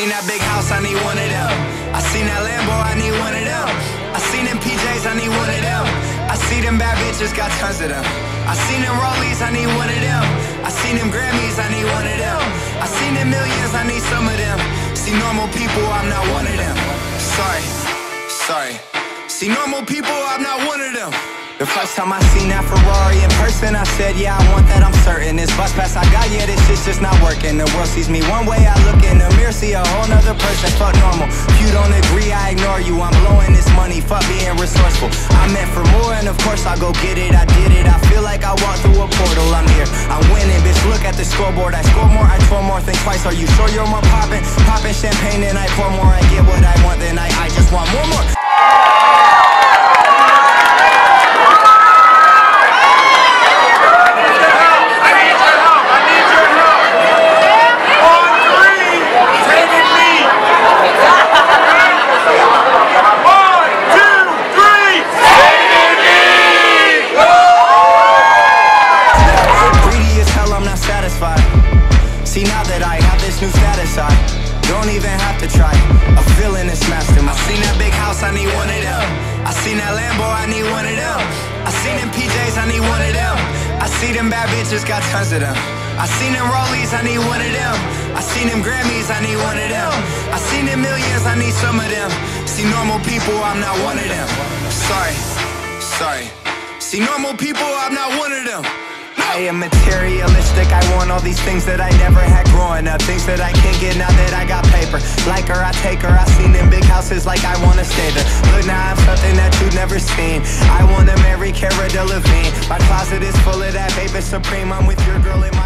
seen that big house, I need one of them. I seen that Lambo, I need one of them. I seen them PJs, I need one of them. I see them bad bitches, got tons of them. I seen them Rollies, I need one of them. I seen them Grammys, I need one of them. I seen them millions, I need some of them. See normal people, I'm not one of them. Sorry, sorry. See normal people, I'm not one of them. The first time I seen that Ferrari in person, I said, yeah, I want that, I'm certain. This bus pass I got, yeah, this shit's just not working. The world sees me one way, I look in the mirror, see a whole nother person, fuck normal. If you don't agree, I ignore you, I'm blowing this money, fuck being resourceful. I meant for more, and of course I go get it, I did it. I feel like I walked through a portal, I'm here, I'm winning, bitch, look at the scoreboard. I score more, I throw more, think twice, are you sure you're more poppin'? Poppin' champagne, and I pour more, I get what I want, then I just want more. See, now that I have this new status, I don't even have to try. I'm feeling this mastermind. I seen that big house, I need one of them. I seen that Lambo, I need one of them. I seen them PJs, I need one of them. I see them bad bitches, got tons of them. I seen them Rollies, I need one of them. I seen them Grammys, I need one of them. I seen them millions, I need some of them. See normal people, I'm not one of them. Sorry, sorry. See normal people, I'm not one of them. I am materialistic, I want all these things that I never had growing up. Things that I can't get now that I got paper. Like her, I take her, I seen them big houses like I wanna stay there. Look now, I'm something that you've never seen. I wanna marry Cara Delevingne. My closet is full of that baby supreme, I'm with your girl in my